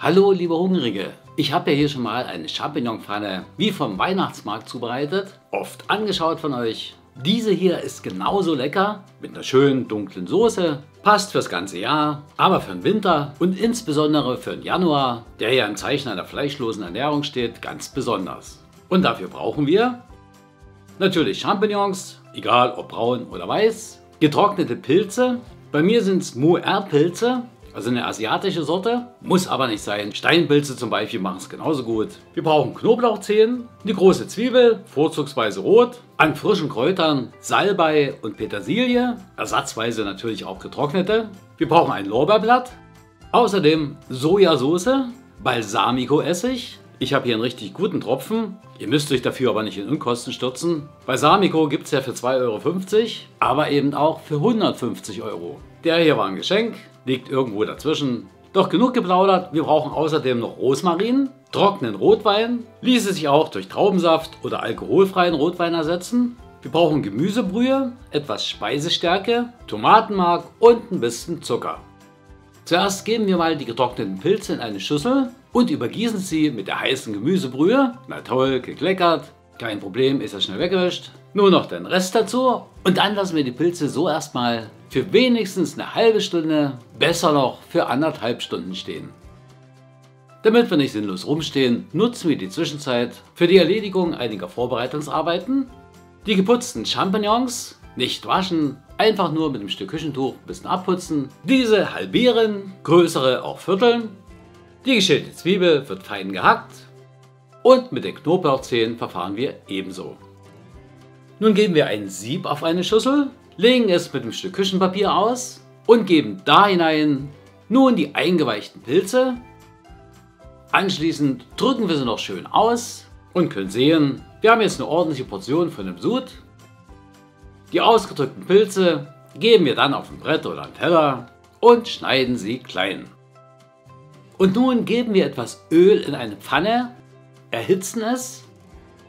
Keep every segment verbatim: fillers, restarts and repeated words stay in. Hallo liebe Hungrige, ich habe ja hier schon mal eine Champignonpfanne wie vom Weihnachtsmarkt zubereitet, oft angeschaut von euch. Diese hier ist genauso lecker, mit einer schönen dunklen Soße, passt fürs ganze Jahr, aber für den Winter und insbesondere für den Januar, der ja im Zeichen einer fleischlosen Ernährung steht, ganz besonders. Und dafür brauchen wir natürlich Champignons, egal ob braun oder weiß, getrocknete Pilze, bei mir sind es Mu-Err-Pilze, also eine asiatische Sorte, muss aber nicht sein. Steinpilze zum Beispiel machen es genauso gut. Wir brauchen Knoblauchzehen, eine große Zwiebel, vorzugsweise rot, an frischen Kräutern Salbei und Petersilie, ersatzweise natürlich auch getrocknete. Wir brauchen ein Lorbeerblatt, außerdem Sojasauce, Balsamicoessig. Ich habe hier einen richtig guten Tropfen, ihr müsst euch dafür aber nicht in Unkosten stürzen. Balsamico gibt es ja für zwei Euro fünfzig, aber eben auch für hundertfünfzig Euro. Der hier war ein Geschenk, liegt irgendwo dazwischen. Doch genug geplaudert, wir brauchen außerdem noch Rosmarin, trockenen Rotwein, ließe sich auch durch Traubensaft oder alkoholfreien Rotwein ersetzen. Wir brauchen Gemüsebrühe, etwas Speisestärke, Tomatenmark und ein bisschen Zucker. Zuerst geben wir mal die getrockneten Pilze in eine Schüssel und übergießen sie mit der heißen Gemüsebrühe. Na toll, gekleckert, kein Problem, ist ja schnell weggewischt. Nur noch den Rest dazu und dann lassen wir die Pilze so erstmal für wenigstens eine halbe Stunde, besser noch für anderthalb Stunden stehen. Damit wir nicht sinnlos rumstehen, nutzen wir die Zwischenzeit für die Erledigung einiger Vorbereitungsarbeiten. Die geputzten Champignons nicht waschen, einfach nur mit einem Stück Küchentuch ein bisschen abputzen, diese halbieren, größere auch vierteln. Die geschälte Zwiebel wird fein gehackt und mit den Knoblauchzehen verfahren wir ebenso. Nun geben wir ein Sieb auf eine Schüssel, legen es mit einem Stück Küchenpapier aus und geben da hinein nun die eingeweichten Pilze. Anschließend drücken wir sie noch schön aus und können sehen, wir haben jetzt eine ordentliche Portion von dem Sud. Die ausgedrückten Pilze geben wir dann auf ein Brett oder einen Teller und schneiden sie klein. Und nun geben wir etwas Öl in eine Pfanne, erhitzen es,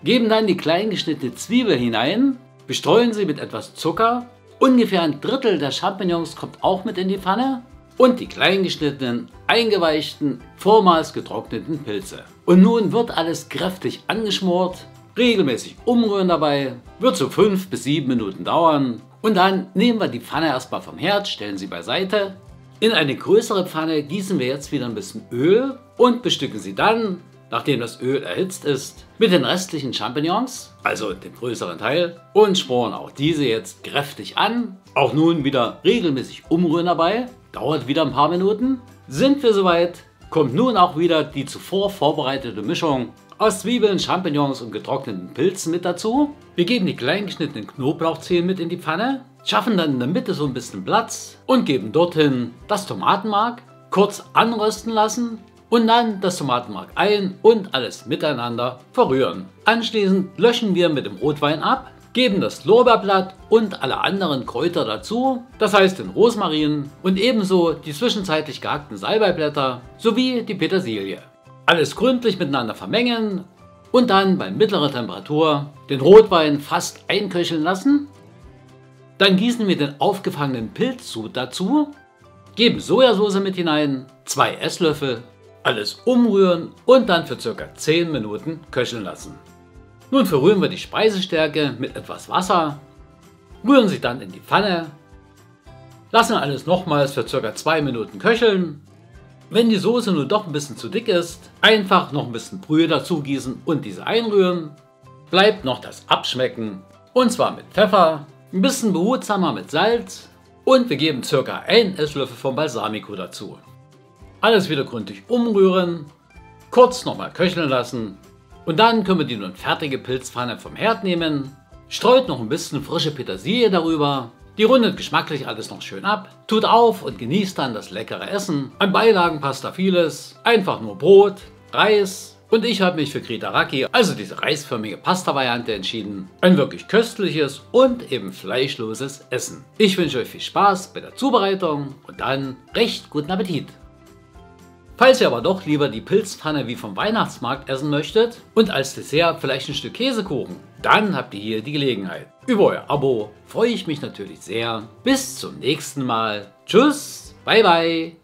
geben dann die klein geschnittene Zwiebel hinein, bestreuen sie mit etwas Zucker, ungefähr ein Drittel der Champignons kommt auch mit in die Pfanne und die klein geschnittenen, eingeweichten, vormals getrockneten Pilze. Und nun wird alles kräftig angeschmort, regelmäßig umrühren dabei, wird so fünf bis sieben Minuten dauern und dann nehmen wir die Pfanne erstmal vom Herd, stellen sie beiseite. In eine größere Pfanne gießen wir jetzt wieder ein bisschen Öl und bestücken sie dann, nachdem das Öl erhitzt ist, mit den restlichen Champignons, also dem größeren Teil, und sporen auch diese jetzt kräftig an. Auch nun wieder regelmäßig umrühren dabei, dauert wieder ein paar Minuten. Sind wir soweit, kommt nun auch wieder die zuvor vorbereitete Mischung aus Zwiebeln, Champignons und getrockneten Pilzen mit dazu. Wir geben die klein geschnittenen Knoblauchzehen mit in die Pfanne, schaffen dann in der Mitte so ein bisschen Platz und geben dorthin das Tomatenmark, kurz anrösten lassen. Und dann das Tomatenmark ein und alles miteinander verrühren. Anschließend löschen wir mit dem Rotwein ab, geben das Lorbeerblatt und alle anderen Kräuter dazu, das heißt den Rosmarin und ebenso die zwischenzeitlich gehackten Salbeiblätter sowie die Petersilie. Alles gründlich miteinander vermengen und dann bei mittlerer Temperatur den Rotwein fast einköcheln lassen. Dann gießen wir den aufgefangenen Pilzsud dazu, geben Sojasauce mit hinein, zwei Esslöffel. Alles umrühren und dann für ca. zehn Minuten köcheln lassen. Nun verrühren wir die Speisestärke mit etwas Wasser, rühren sie dann in die Pfanne, lassen alles nochmals für ca. zwei Minuten köcheln. Wenn die Soße nun doch ein bisschen zu dick ist, einfach noch ein bisschen Brühe dazugießen und diese einrühren. Bleibt noch das Abschmecken und zwar mit Pfeffer, ein bisschen behutsamer mit Salz und wir geben ca. einen Esslöffel vom Balsamico dazu. Alles wieder gründlich umrühren, kurz nochmal köcheln lassen und dann können wir die nun fertige Pilzpfanne vom Herd nehmen, streut noch ein bisschen frische Petersilie darüber, die rundet geschmacklich alles noch schön ab, tut auf und genießt dann das leckere Essen. An Beilagen passt da vieles, einfach nur Brot, Reis und ich habe mich für Kritharaki, also diese reisförmige Pasta-Variante entschieden. Ein wirklich köstliches und eben fleischloses Essen. Ich wünsche euch viel Spaß bei der Zubereitung und dann recht guten Appetit! Falls ihr aber doch lieber die Pilzpfanne wie vom Weihnachtsmarkt essen möchtet und als Dessert vielleicht ein Stück Käsekuchen, dann habt ihr hier die Gelegenheit. Über euer Abo freue ich mich natürlich sehr. Bis zum nächsten Mal. Tschüss, bye bye.